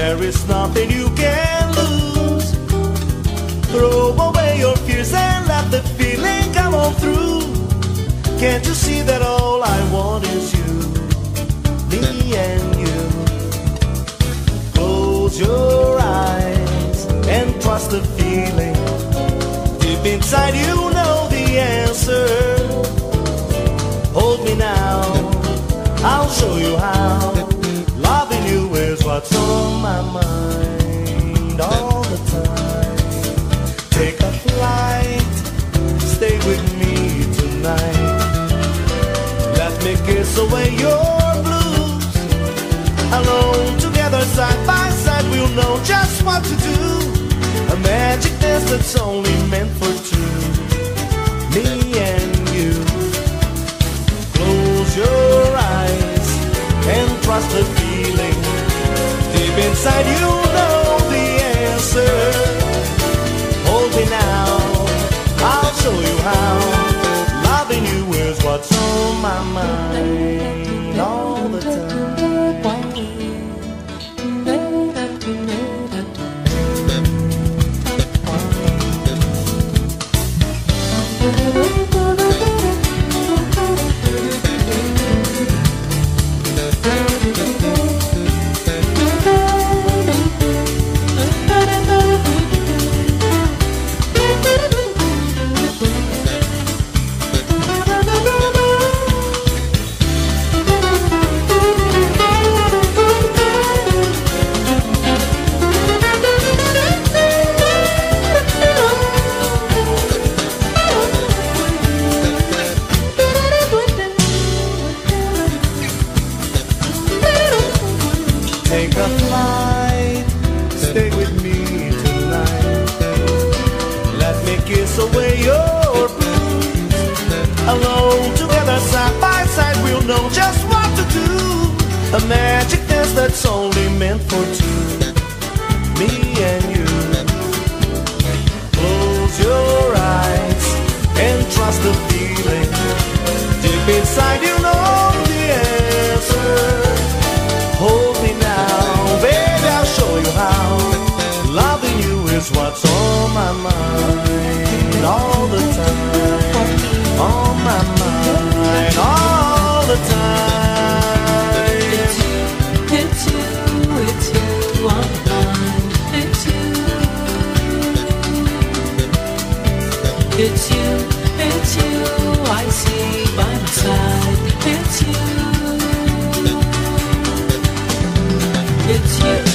There is nothing you can lose. Throw away your fears and let the feeling come on through. Can't you see that all I want is you, me and you? Close your eyes and trust the feeling. Deep inside you know the answer. Hold me now, I'll show you how. Loving you is what's on my mind all the time. Take a flight, stay with me tonight. Let me kiss away your blues. Alone, together, side by side, we'll know just what to do. A magic dance that's only meant for two, me and you. Close your eyes and trust the feeling. Deep inside you know the answer. Hold me now, I'll show you how. Loving you is what's on my mind all the time. It's you.